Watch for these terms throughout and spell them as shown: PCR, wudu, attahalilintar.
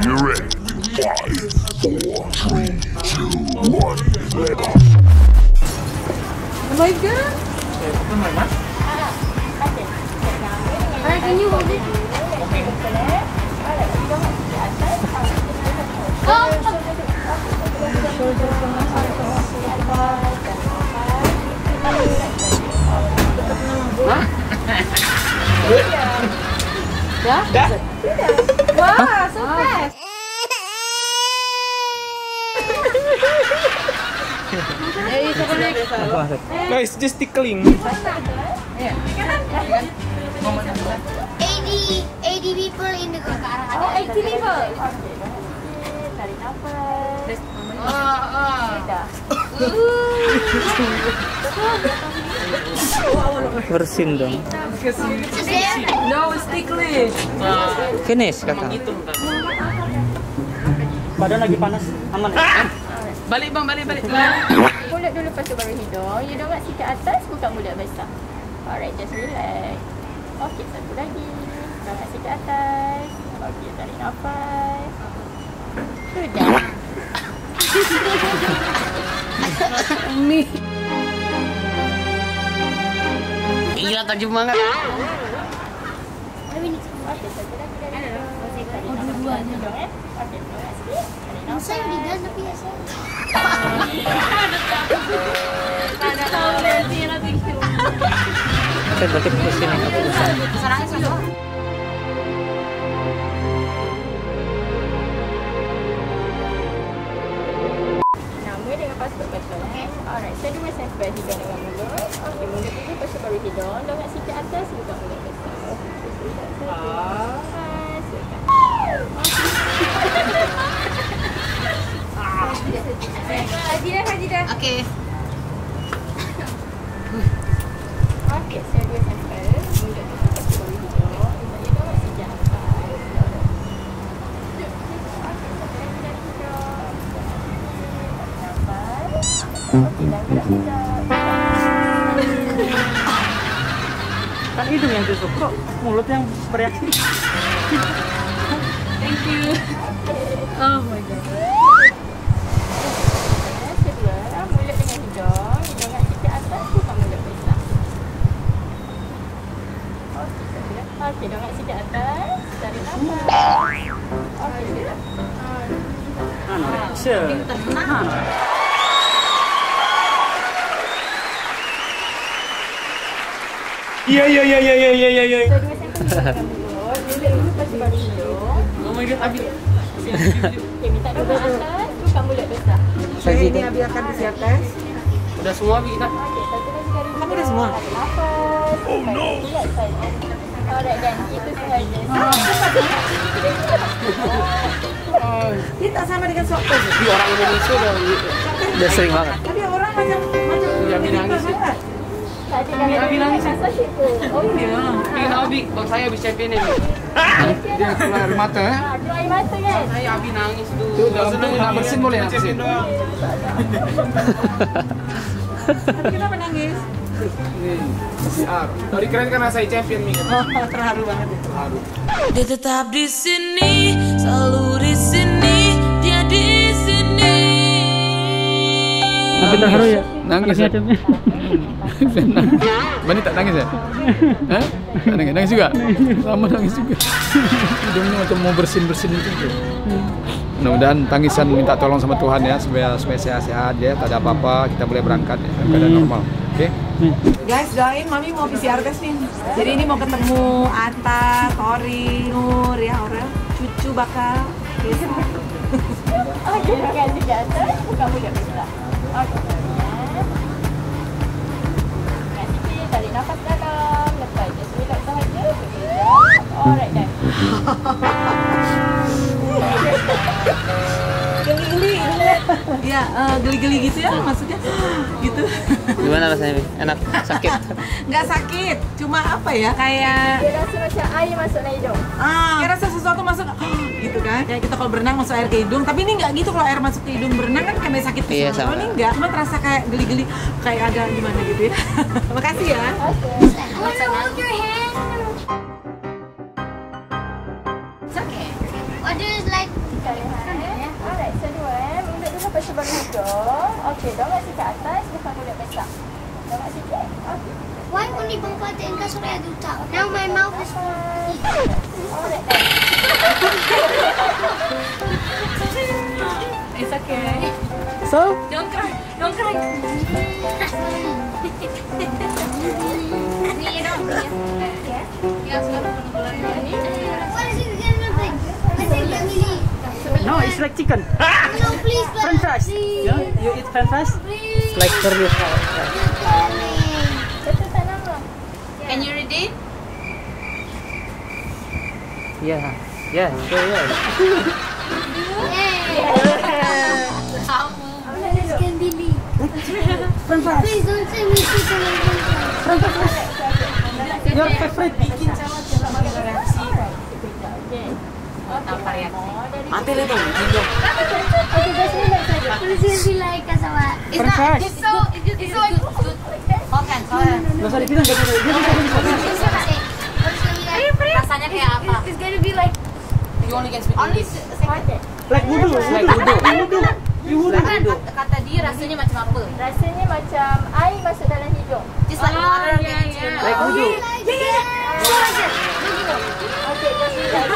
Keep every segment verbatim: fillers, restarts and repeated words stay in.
You ready? Five, four, three, two, one, let off. Oh my god! Alright, can you hold it? Okay. Dah? Dah? Wah, so fast! No, it's just tickling. eighty, eighty people in the group. Oh, eighty people. Tarik nafas. Oh, oh. Bersin dong. No, it's tickling. Finish, kakak. Badan lagi panas, aman. Balik bang, balik, balik. Mulut dulu, lepas tu baru hidung. Hidung kat sikit atas, buka mulut besar. Alright, just relax. Okay, satu lagi. Hidung kat sikit atas. Okay, tarik nafas. Sudah. Ini. Gila, tajam banget. Okay, satu lagi. Okay, tarik nafas. Okay, tarik nafas. Saya di gas tapi ya saya. Ada tahu nanti nanti kita. Saya berarti pusing nak pusing. Sarangnya sudah. Nama dengan pasport betul. Alright, saya dulu saya buat hidung dengan mulut. Okay, mulut itu pasal baru hidung. Dengan sisi atas buka mulut besar. Hadiah, hadiah. Okay. Okay, saya dua sampel. Mulut itu pakai bawah hidung. Hidung dah masih jangkau. Okay, dah berapa? Kan hidung yang tusuk kok, mulut yang bereaksi. Thank you. Oh my god. Okey, dongak sikit atas, tarik nafas. Okey, sudah. Sure. Tenang. Ya, ya, ya, ya, ya, ya, ya. So, dua sampel kita mulut. Mulut dulu, lepas baru hidung. Oh my god, habis. Okey, minta dongak atas, buka mulut besar. So, ini habis akan isi atas. Sudah semua, habis kita. Okey, satu lagi tarik nafas. Sudah semua? Tarik nafas. Oh no. Alright, dan itu sahaja. Dia tak sama dengan swab test. Tapi orang Indonesia dah begitu. Dah sering banget. Tapi orang macam Abi nangis. Abi nangis asal situ. Oh iya. Pengen Abi, bang saya habis champion ni. Dia keluar air mata. Keluar air mata kan? Saya Abi nangis tu. Nak bersin boleh nak bersin? Tapi kenapa nangis? P C R. Dari keren karena saya champion nih. Terharu banget. Terharu. Dia tetap di sini, selalu di sini, dia di sini. Apa terharu ya? Nangis ya. Bani tak nangis ya? Hah? Tak nangis. Nangis juga? Lama nangis juga. Hidungnya macam mau bersin-bersin gitu. Mudah-mudahan tangisan minta tolong sama Tuhan ya, supaya supaya sehat-sehat ya, tak ada apa-apa, kita boleh berangkat ya, keadaan normal. Oke. Guys, doain Mami mau P C R test nih. Jadi ini mau ketemu Atta, Tori, Nur, ya Aurel, cucu bakal P C R. Oke, ganti atas, buka mulut besar. Oke. Ganti, tarik nafas dalam, lepas itu relax saja. Alright, dah. Geli-geli ya, geli-geli gitu ya maksudnya gitu. Gimana rasanya? Enak? Sakit? Nggak sakit, cuma apa ya, kayak dia rasa macam air masuk ke hidung. Ah, dia rasa sesuatu masuk gitu kan, kayak kita kalau berenang masuk air ke hidung. Tapi ini nggak gitu, kalau air masuk ke hidung berenang kan kayak sakit ke hidung. Kalau ini nggak, cuma terasa kayak geli-geli, kayak ada gimana gitu ya. Makasih ya. It's okay. What do you like? Alright, so dua eh. Menunduk dulu pasal baru hidung. Okey, dorak sikit atas, bukan mulut besar. Dorak sikit. Okey. Why only bengkata engkau surat itu tak? Now my mouth is full. Alright then. It's okay. So? Don't cry. Don't cry. Ni dong ni. Okay. Dia sekarang bulan ni. What is it again? Nothing. I think family. No, it's like chicken. No, please, French fries. You know, you eat French fries? It's like curly hair. Can you read it? Yeah. Yeah, sure, yeah. This can be me. French fries. Please don't say me chicken and French fries. French fries. Your favorite. Bikin cawat yang sebagai reaksi. Okay. Tampar ya. Mati lagi dong. Okay, just relax aja. Please don't be like us, awak. It's not. It's so. It's so. Makan. Gak usah dibilang. Rasanya kayak apa? It's gonna be like. You only can speak English. Like wudu. Like wudu. You wudu. Kata dia rasanya macam apa? Rasanya macam air masuk dalam hidung. Just like water. Like wudu. Okay, just relax.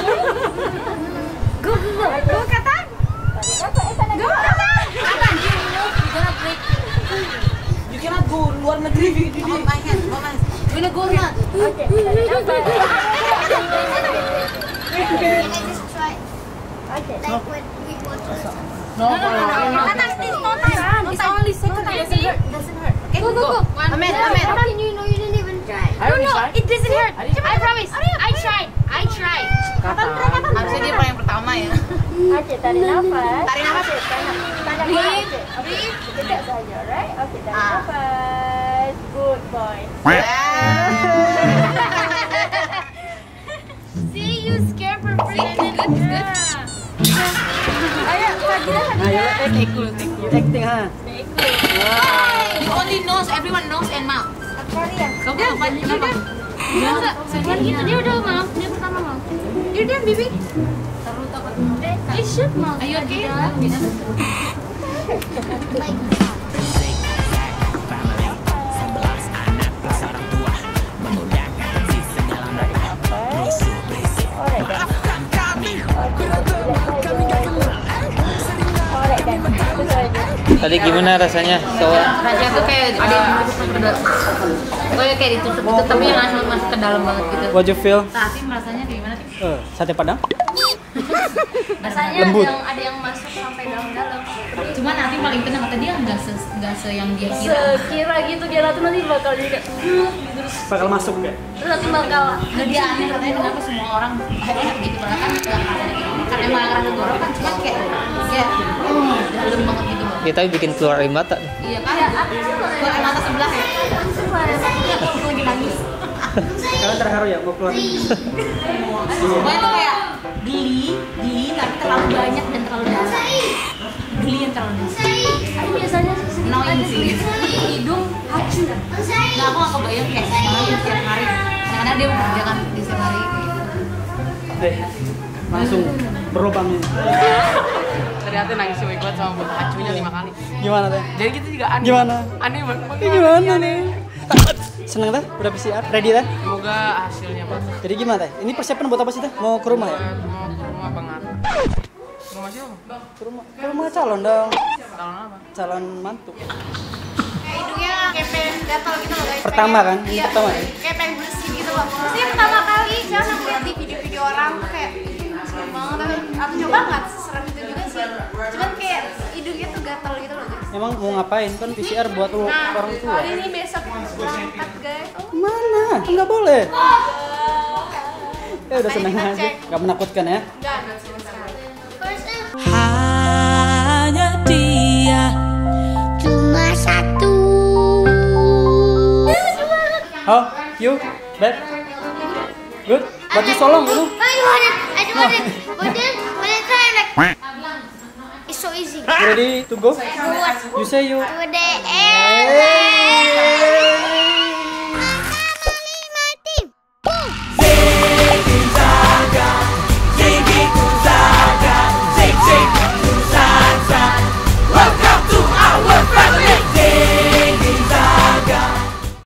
Go, go, go. Go, Katan. Go, Katan. Katan, you know, you're gonna break. You cannot go luar negeri. Oh, my hand. Oh, my hand. You're gonna go now. Okay. Can I just try? Okay. Like what we water. No, no, no. Katan, it's not time. It's only second. It doesn't hurt. It doesn't hurt. Okay, go, go, go. Amen, amen. How can you know you didn't even try? No, no, it doesn't hurt. I promise. I tried. I tried. Katan, Katan. Harusnya dia orang yang pertama ya. Okay, tarik nafas. Tarik nafas. Breathe, breathe. Sekejap saja, right? Okay, tarik nafas. Good boy. See, you scared for breathing. Good, good. Ayo, Fadila, Fadila. Ayo, take cool, take cool. Take cool, ha? Take cool. You only nose, everyone nose and mouth. Sorry ya. Kamu apa? Kenapa? Dia enggak, sekarang gitu dia udah maaf, dia pertama maaf. You done, baby? Terlalu takut. I should maaf. Are you okay? Tadi gimana rasanya? Rasanya tuh kayak kayak kayak ditutup-tutup tapi yang langsung masuk ke dalam banget gitu. What you feel? Tapi rasanya kayak gimana sih? Eh, sate Padang? Rasanya lembut. Yang ada yang masuk sampai dalam-dalam. Cuma nanti paling tenang kata dia enggak se enggak se yang dia kira. Sekira gitu dia tuh nanti bakal jadi kayak terus bakal masuk kayak. Terus nanti bakal dia aneh katanya kenapa semua orang kayak gitu kan karena emang rasa gorokan cuma kayak kayak dalam banget gitu. Ya tapi bikin keluar air mata. Iya kan? Keluar air mata sebelah ya. Kalian terharu ya mau keluar? Pokoknya itu kayak geli, geli tapi terlalu banyak dan terlalu dalam. Geli yang terlalu dalam. Aku biasanya annoying sih. Hidung hacu. Nah aku gak kebayang kayak sekarang di setiap hari. Karena dia mengerjakan di setiap hari. Deh, langsung berlubangin. Ternyata nangis cewek kuat sama buat hacunya lima kali. Gimana teh? Jadi kita juga aneh. Gimana? Aneh banget. Gimana nih? Senang teh? Udah P C R? Ready teh? Semoga hasilnya bagus. Jadi gimana teh? Ini persiapan buat apa sih teh? Mau ke rumah ya? Mau ke rumah banget. Rumah siapa? Ke rumah. Ke rumah calon dong. Calon apa? Calon mantu. Kayak hidungnya kayak pengen gatal gitu loh guys. Pertama kan? Ini pertama ya? Kayak pengen bersih gitu loh. Maksudnya pertama kali jangan aku lihat di video-video orang tuh kayak serem banget. Aku coba nggak serem itu juga sih. Cuman kayak hidungnya tuh gatal gitu loh guys. Emang mau ngapain kan P C R buat lu nah, orang tua? Nah, hari ini besok berangkat guys. Oh. Mana? Enggak boleh. Oh. Ya udah seneng aja. Enggak menakutkan ya? Enggak, enggak menakutkan. Hanya dia cuma satu. How you? Bad? Good? But you so long dulu. I want it. I want it. But then when I try like so easy. Ready to go? You say you. Today.